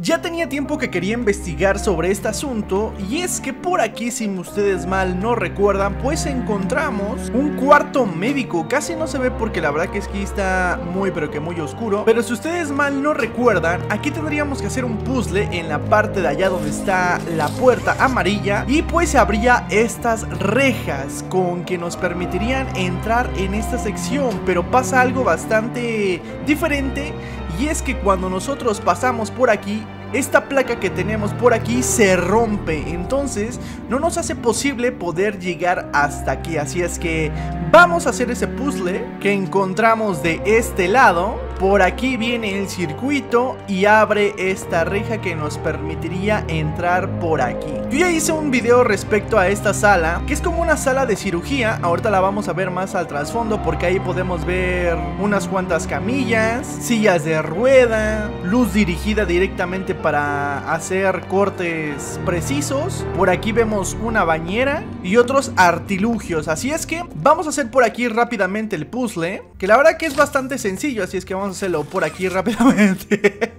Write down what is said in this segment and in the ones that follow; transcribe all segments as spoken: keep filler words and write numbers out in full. Ya tenía tiempo que quería investigar sobre este asunto, y es que por aquí, si ustedes mal no recuerdan, pues encontramos un cuarto médico. Casi no se ve porque la verdad que es que está muy pero que muy oscuro, pero si ustedes mal no recuerdan, aquí tendríamos que hacer un puzzle en la parte de allá donde está la puerta amarilla, y pues se abría estas rejas con que nos permitirían entrar en esta sección. Pero pasa algo bastante diferente, y es que cuando nosotros pasamos por aquí, esta placa que tenemos por aquí se rompe, entonces no nos hace posible poder llegar hasta aquí. Así es que vamos a hacer ese puzzle que encontramos de este lado. Por aquí viene el circuito y abre esta reja que nos permitiría entrar por aquí. Yo ya hice un video respecto a esta sala, que es como una sala de cirugía. Ahorita la vamos a ver más al trasfondo, porque ahí podemos ver unas cuantas camillas, sillas de rueda, luz dirigida directamente para hacer cortes precisos. Por aquí vemos una bañera y otros artilugios. Así es que vamos a hacer por aquí rápidamente el puzzle, que la verdad que es bastante sencillo. Así es que vamos a hacerlo por aquí rápidamente.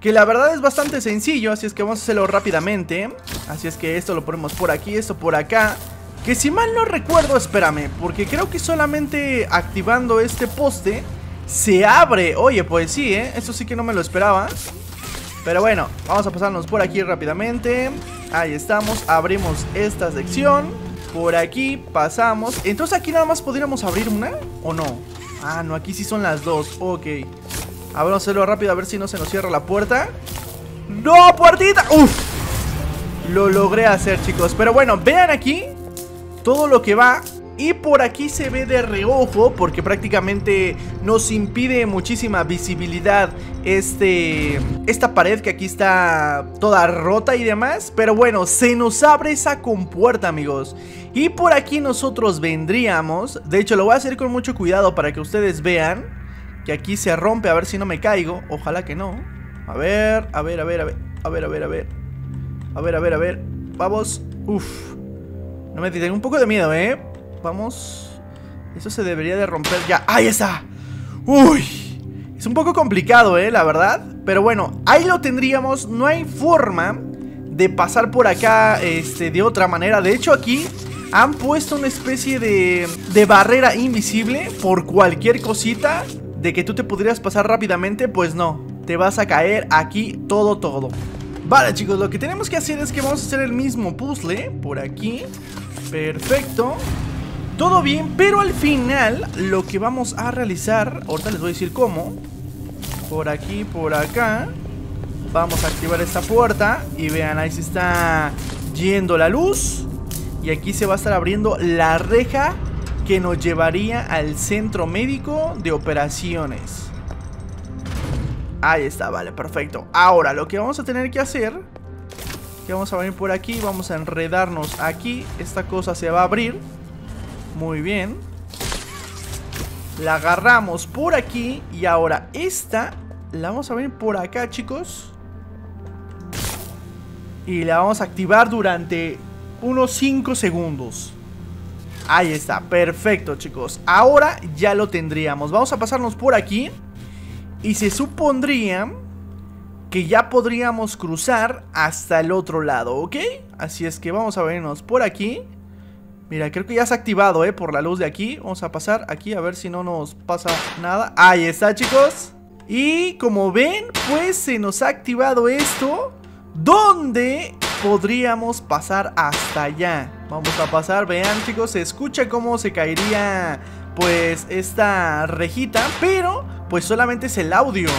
Que la verdad es bastante sencillo, así es que vamos a hacerlo rápidamente. Así es que esto lo ponemos por aquí, esto por acá. Que si mal no recuerdo, espérame, porque creo que solamente activando este poste se abre. Oye, pues sí, ¿eh? Esto sí que no me lo esperaba. Pero bueno, vamos a pasarnos por aquí rápidamente. Ahí estamos, abrimos esta sección. Por aquí pasamos. Entonces aquí nada más podríamos abrir una, ¿o no? Ah, no, aquí sí son las dos, ok. A ver, vamos a hacerlo rápido, a ver si no se nos cierra la puerta. ¡No, puertita! ¡Uf! Lo logré hacer, chicos. Pero bueno, vean aquí todo lo que va. Y por aquí se ve de reojo, porque prácticamente nos impide muchísima visibilidad este, esta pared que aquí está toda rota y demás. Pero bueno, se nos abre esa compuerta, amigos. Y por aquí nosotros vendríamos. De hecho, lo voy a hacer con mucho cuidado para que ustedes vean que aquí se rompe, a ver si no me caigo. Ojalá que no. A ver, a ver, a ver, a ver. A ver, a ver, a ver. A ver, a ver, a ver. Vamos. Uf. No me tengo un poco de miedo, eh. Vamos. Eso se debería de romper ya. ¡Ahí está! ¡Uy! Es un poco complicado, eh, la verdad. Pero bueno, ahí lo tendríamos. No hay forma de pasar por acá este, de otra manera. De hecho, aquí han puesto una especie de, de barrera invisible por cualquier cosita. De que tú te podrías pasar rápidamente, pues no, te vas a caer aquí todo, todo. Vale, chicos, lo que tenemos que hacer es que vamos a hacer el mismo puzzle por aquí. Perfecto. Todo bien, pero al final lo que vamos a realizar, ahorita les voy a decir cómo. Por aquí, por acá. Vamos a activar esta puerta y vean, ahí se está yendo la luz. Y aquí se va a estar abriendo la reja que nos llevaría al centro médico de operaciones. Ahí está, vale, perfecto. Ahora lo que vamos a tener que hacer, que vamos a venir por aquí, vamos a enredarnos aquí. Esta cosa se va a abrir. Muy bien. La agarramos por aquí. Y ahora esta la vamos a venir por acá, chicos. Y la vamos a activar durante unos cinco segundos. Ahí está, perfecto, chicos. Ahora ya lo tendríamos. Vamos a pasarnos por aquí y se supondría que ya podríamos cruzar hasta el otro lado, ¿ok? Así es que vamos a venirnos por aquí. Mira, creo que ya se ha activado, ¿eh? Por la luz de aquí. Vamos a pasar aquí a ver si no nos pasa nada. Ahí está, chicos. Y como ven, pues se nos ha activado esto, donde podríamos pasar hasta allá. Vamos a pasar, vean, chicos, se escucha cómo se caería pues esta rejita, pero pues solamente es el audio.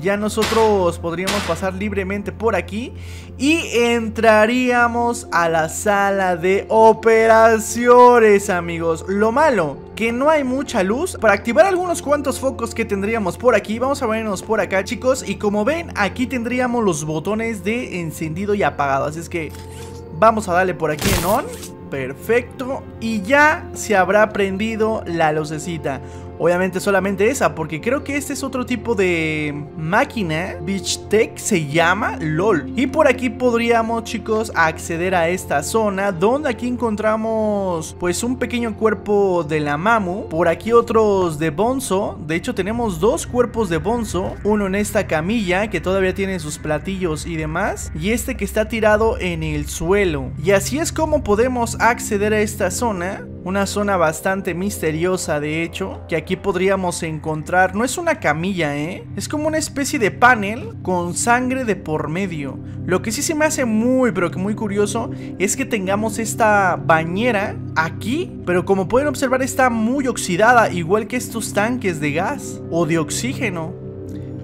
Ya nosotros podríamos pasar libremente por aquí y entraríamos a la sala de operaciones, amigos. Lo malo, que no hay mucha luz. Para activar algunos cuantos focos que tendríamos por aquí, vamos a venirnos por acá, chicos. Y como ven, aquí tendríamos los botones de encendido y apagado. Así es que vamos a darle por aquí en on. Perfecto. Y ya se habrá prendido la lucecita. Obviamente solamente esa, porque creo que este es otro tipo de máquina. Beach Tech se llama, LOL. Y por aquí podríamos, chicos, acceder a esta zona, donde aquí encontramos pues un pequeño cuerpo de la Mamu. Por aquí otros de Bonzo. De hecho tenemos dos cuerpos de Bonzo, uno en esta camilla que todavía tiene sus platillos y demás, y este que está tirado en el suelo. Y así es como podemos acceder a esta zona, una zona bastante misteriosa de hecho, que aquí podríamos encontrar, no es una camilla, eh, es como una especie de panel con sangre de por medio. Lo que sí se me hace muy, pero que muy curioso, es que tengamos esta bañera aquí, pero como pueden observar está muy oxidada, igual que estos tanques de gas o de oxígeno.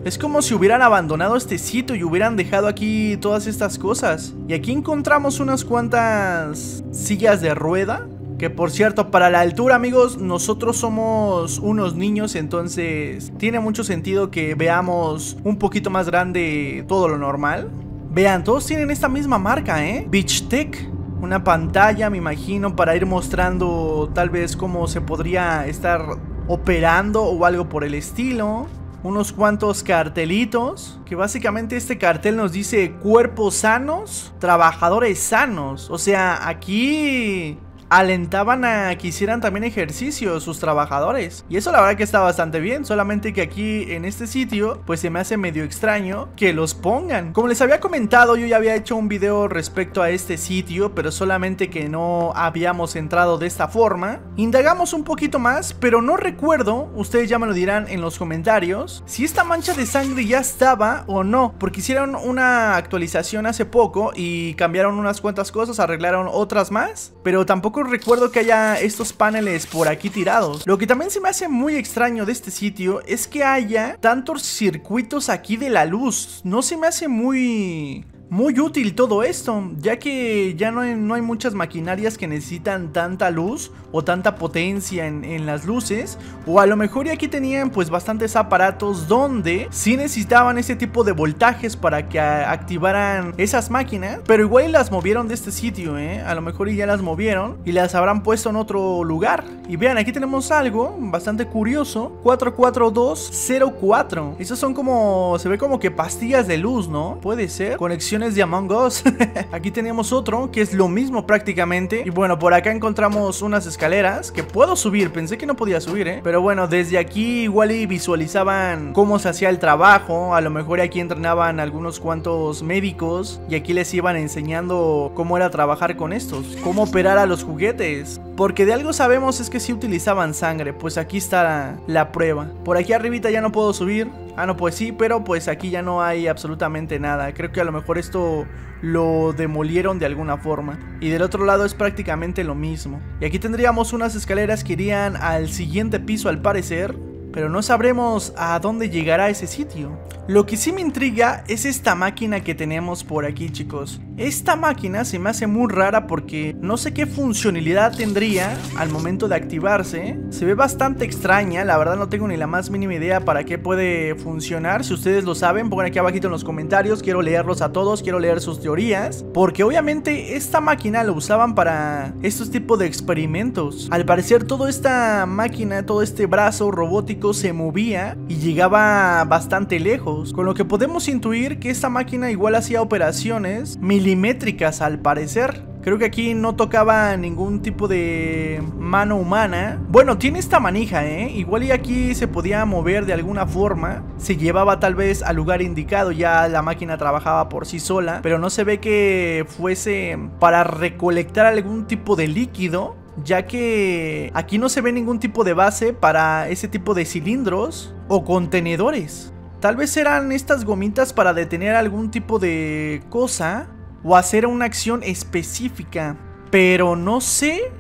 Es como si hubieran abandonado este sitio y hubieran dejado aquí todas estas cosas. Y aquí encontramos unas cuantas sillas de rueda, que por cierto, para la altura, amigos, nosotros somos unos niños, entonces tiene mucho sentido que veamos un poquito más grande todo lo normal. Vean, todos tienen esta misma marca, ¿eh? Beach Tech. Una pantalla, me imagino, para ir mostrando tal vez cómo se podría estar operando o algo por el estilo. Unos cuantos cartelitos, que básicamente este cartel nos dice cuerpos sanos, trabajadores sanos. O sea, aquí alentaban a que hicieran también ejercicio sus trabajadores, y eso la verdad que está bastante bien. Solamente que aquí en este sitio pues se me hace medio extraño que los pongan. Como les había comentado, yo ya había hecho un video respecto a este sitio, pero solamente que no habíamos entrado de esta forma. Indagamos un poquito más, pero no recuerdo, ustedes ya me lo dirán en los comentarios, si esta mancha de sangre ya estaba o no, porque hicieron una actualización hace poco y cambiaron unas cuantas cosas, arreglaron otras más, pero tampoco recuerdo que haya estos paneles por aquí tirados. Lo que también se me hace muy extraño de este sitio es que haya tantos circuitos aquí de la luz. No se me hace muy muy útil todo esto, ya que ya no hay, no hay muchas maquinarias que necesitan tanta luz o tanta potencia en, en las luces. O a lo mejor y aquí tenían pues bastantes aparatos donde sí necesitaban este tipo de voltajes para que activaran esas máquinas, pero igual las movieron de este sitio, ¿eh? A lo mejor y ya las movieron y las habrán puesto en otro lugar. Y vean, aquí tenemos algo bastante curioso, cuatro cuatro dos cero cuatro. Estos son como, se ve como que pastillas de luz, ¿no? Puede ser, conexión de Among Us. Aquí tenemos otro que es lo mismo prácticamente. Y bueno, por acá encontramos unas escaleras que puedo subir, pensé que no podía subir, ¿eh? Pero bueno, desde aquí igual y visualizaban cómo se hacía el trabajo. A lo mejor aquí entrenaban algunos cuantos médicos y aquí les iban enseñando cómo era trabajar con estos, cómo operar a los juguetes, porque de algo sabemos es que sí utilizaban sangre. Pues aquí está la, la prueba. Por aquí arribita ya no puedo subir. Ah, no, pues sí, pero pues aquí ya no hay absolutamente nada. Creo que a lo mejor esto lo demolieron de alguna forma. Y del otro lado es prácticamente lo mismo. Y aquí tendríamos unas escaleras que irían al siguiente piso al parecer, pero no sabremos a dónde llegará ese sitio. Lo que sí me intriga es esta máquina que tenemos por aquí, chicos. Esta máquina se me hace muy rara porque no sé qué funcionalidad tendría al momento de activarse. Se ve bastante extraña, la verdad no tengo ni la más mínima idea para qué puede funcionar. Si ustedes lo saben, pongan aquí abajito en los comentarios, quiero leerlos a todos, quiero leer sus teorías, porque obviamente esta máquina la usaban para estos tipos de experimentos. Al parecer toda esta máquina, todo este brazo robótico se movía y llegaba bastante lejos, con lo que podemos intuir que esta máquina igual hacía operaciones milimétricas al parecer. Creo que aquí no tocaba ningún tipo de mano humana. Bueno, tiene esta manija, ¿eh? Igual y aquí se podía mover de alguna forma. Se llevaba tal vez al lugar indicado. Ya la máquina trabajaba por sí sola, pero no se ve que fuese para recolectar algún tipo de líquido, ya que aquí no se ve ningún tipo de base para ese tipo de cilindros o contenedores. Tal vez eran estas gomitas para detener algún tipo de cosa o hacer una acción específica, pero no sé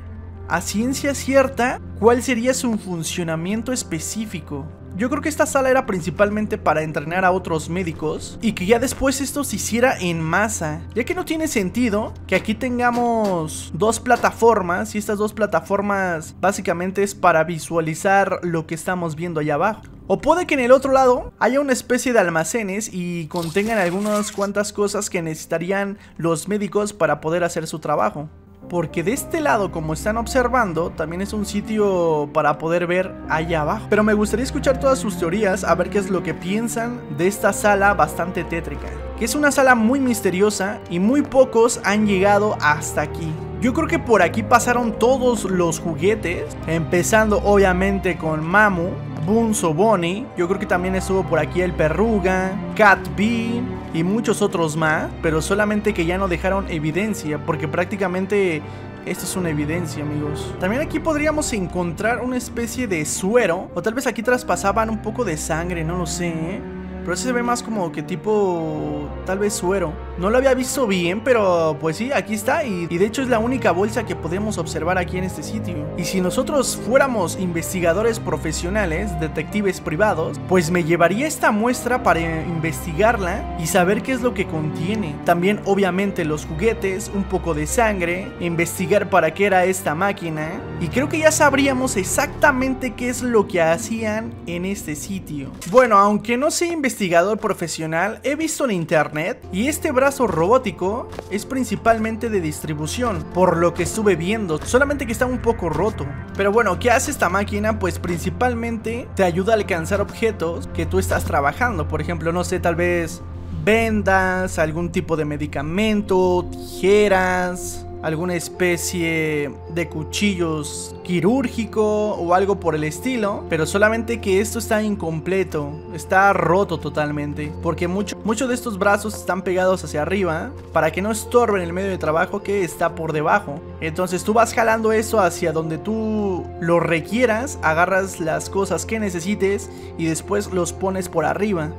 a ciencia cierta cuál sería su funcionamiento específico. Yo creo que esta sala era principalmente para entrenar a otros médicos y que ya después esto se hiciera en masa, ya que no tiene sentido que aquí tengamos dos plataformas y estas dos plataformas básicamente es para visualizar lo que estamos viendo allá abajo. O puede que en el otro lado haya una especie de almacenes y contengan algunas cuantas cosas que necesitarían los médicos para poder hacer su trabajo. porque de este lado, como están observando, también es un sitio para poder ver allá abajo. Pero me gustaría escuchar todas sus teorías, a ver qué es lo que piensan de esta sala bastante tétrica, que es una sala muy misteriosa y muy pocos han llegado hasta aquí. Yo creo que por aquí pasaron todos los juguetes, empezando obviamente con Mamu, Bonzo, Bonnie. Yo creo que también estuvo por aquí el Perruga, Cat Bean y muchos otros más, pero solamente que ya no dejaron evidencia, porque prácticamente esto es una evidencia, amigos. También aquí podríamos encontrar una especie de suero, o tal vez aquí traspasaban un poco de sangre, no lo sé, ¿eh? Pero ese se ve más como que tipo, tal vez suero. No lo había visto bien, pero pues sí, aquí está. Y, y de hecho es la única bolsa que podemos observar aquí en este sitio. Y si nosotros fuéramos investigadores profesionales, detectives privados, pues me llevaría esta muestra para investigarla y saber qué es lo que contiene. También obviamente los juguetes, un poco de sangre, investigar para qué era esta máquina. Y creo que ya sabríamos exactamente qué es lo que hacían en este sitio. Bueno, aunque no sea investigador investigador profesional, he visto en internet y este brazo robótico es principalmente de distribución, por lo que estuve viendo, solamente que está un poco roto. Pero bueno, ¿qué hace esta máquina? Pues principalmente te ayuda a alcanzar objetos que tú estás trabajando, por ejemplo, no sé, tal vez vendas, algún tipo de medicamento, tijeras, alguna especie de cuchillos quirúrgico o algo por el estilo. Pero solamente que esto está incompleto, está roto totalmente, porque muchos mucho de estos brazos están pegados hacia arriba para que no estorben el medio de trabajo que está por debajo. Entonces tú vas jalando eso hacia donde tú lo requieras, agarras las cosas que necesites y después los pones por arriba.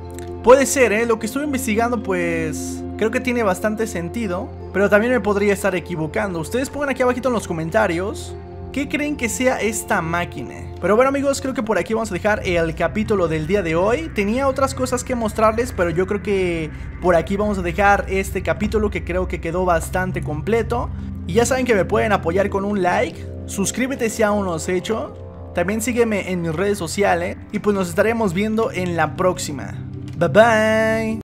Puede ser, ¿eh? Lo que estuve investigando, pues creo que tiene bastante sentido, pero también me podría estar equivocando. Ustedes pongan aquí abajito en los comentarios qué creen que sea esta máquina. Pero bueno, amigos, creo que por aquí vamos a dejar el capítulo del día de hoy. Tenía otras cosas que mostrarles, pero yo creo que por aquí vamos a dejar este capítulo, que creo que quedó bastante completo. Y ya saben que me pueden apoyar con un like, suscríbete si aún no lo has hecho, también sígueme en mis redes sociales y pues nos estaremos viendo en la próxima. Bye bye.